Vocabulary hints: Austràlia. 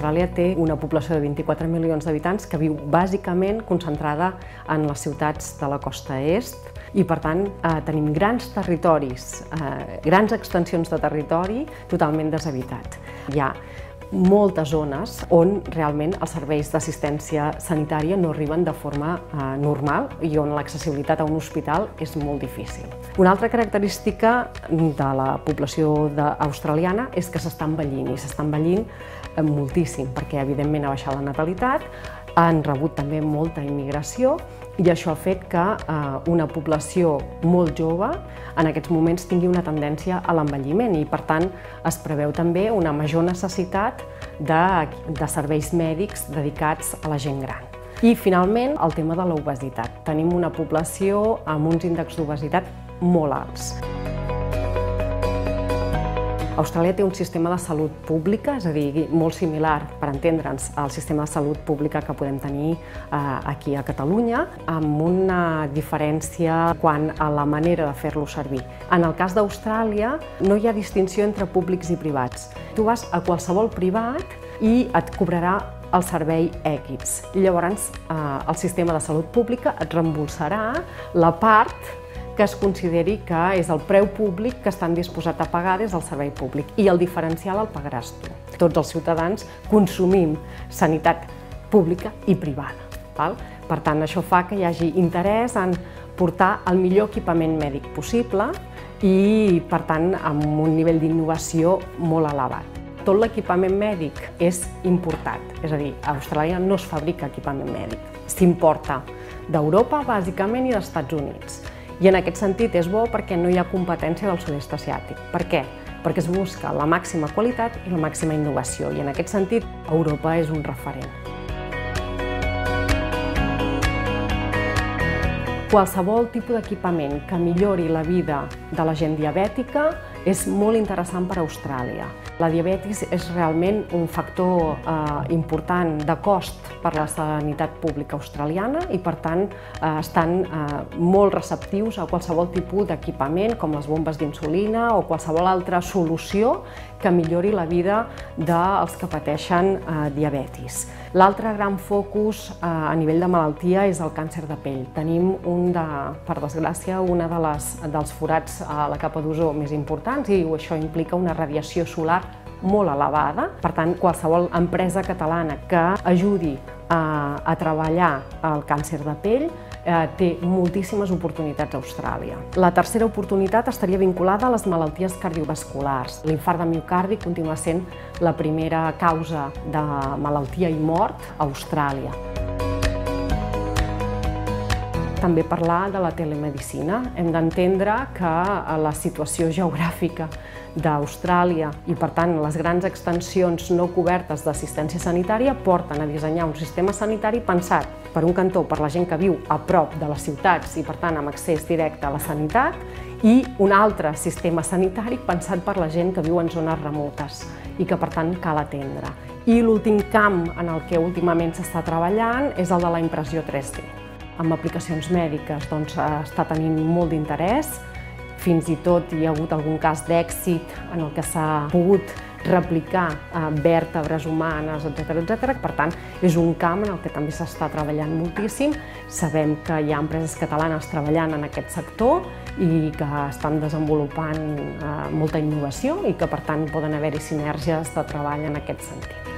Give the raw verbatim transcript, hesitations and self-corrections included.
Austràlia té una població de vint-i-quatre milions d'habitants que viu bàsicament concentrada en les ciutats de la costa est i, per tant, eh, tenim grans territoris, eh, grans extensions de territori totalment deshabitat. Hi ha moltes zones on realment els serveis d'assistència sanitària no arriben de forma eh, normal i on l'accessibilitat a un hospital és molt difícil. Una altra característica de la població australiana és que s'està envellint i s'està envellint eh, moltíssim perquè, evidentment, ha baixat la natalitat, han rebut també molta immigració i això ha fet que eh, una població molt jove en aquests moments tingui una tendència a l'envelliment i, per tant, es preveu també una major necessitat de, de serveis mèdics dedicats a la gent gran. I, finalment, el tema de l'obesitat. Tenim una població amb uns índexs d'obesitat molt alts. Austràlia té un sistema de salut pública, és a dir, molt similar, per entendre'ns, al sistema de salut pública que podem tenir aquí a Catalunya, amb una diferència quant a la manera de fer-lo servir. En el cas d'Austràlia no hi ha distinció entre públics i privats. Tu vas a qualsevol privat i et cobrarà el servei equips. Llavors, el sistema de salut pública et reembolsarà la part que es consideri que és el preu públic que estan disposats a pagar des del servei públic i el diferencial el pagaràs tu. Tots els ciutadans consumim sanitat pública i privada. Val? Per tant, això fa que hi hagi interès en portar el millor equipament mèdic possible i, per tant, amb un nivell d'innovació molt elevat. Tot l'equipament mèdic és importat, és a dir, a Austràlia no es fabrica equipament mèdic. S'importa d'Europa, bàsicament, i dels Estats Units. I en aquest sentit és bo perquè no hi ha competència del sud-est asiàtic. Per què? Perquè es busca la màxima qualitat i la màxima innovació i en aquest sentit Europa és un referent. Qualsevol tipus d'equipament que millori la vida de la gent diabètica és molt interessant per a Austràlia. La diabetis és realment un factor eh, important de cost per a la sanitat pública australiana i, per tant, eh, estan eh, molt receptius a qualsevol tipus d'equipament, com les bombes d'insulina o qualsevol altra solució que millori la vida dels que pateixen eh, diabetis. L'altre gran focus eh, a nivell de malaltia és el càncer de pell. Tenim, un de, per desgràcia, un de les, dels forats a la capa d'ozó més important i això implica una radiació solar molt elevada. Per tant, qualsevol empresa catalana que ajudi a, a treballar el càncer de pell eh, té moltíssimes oportunitats a Austràlia. La tercera oportunitat estaria vinculada a les malalties cardiovasculars. L'infart de miocardi continua sent la primera causa de malaltia i mort a Austràlia. També parlar de la telemedicina. Hem d'entendre que la situació geogràfica d'Austràlia i, per tant, les grans extensions no cobertes d'assistència sanitària porten a dissenyar un sistema sanitari pensat, per un cantó, per la gent que viu a prop de les ciutats i, per tant, amb accés directe a la sanitat, i un altre sistema sanitari pensat per la gent que viu en zones remotes i que, per tant, cal atendre. I l'últim camp en el que últimament s'està treballant és el de la impressió tres D. Amb aplicacions mèdiques, doncs, està tenint molt d'interès. Fins i tot hi ha hagut algun cas d'èxit en el que s'ha pogut replicar vèrtebres humanes, etcètera, etcètera. Per tant, és un camp en el que també s'està treballant moltíssim. Sabem que hi ha empreses catalanes treballant en aquest sector i que estan desenvolupant molta innovació i que, per tant, poden haver-hi sinergies de treball en aquest sentit.